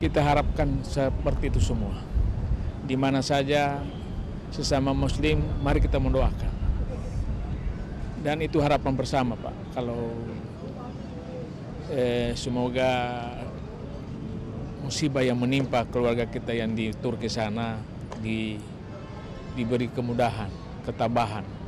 Kita harapkan seperti itu semua. Di mana saja sesama muslim, mari kita mendoakan. Dan itu harapan bersama, Pak. Kalau semoga musibah yang menimpa keluarga kita yang di Turki sana diberi kemudahan, ketabahan.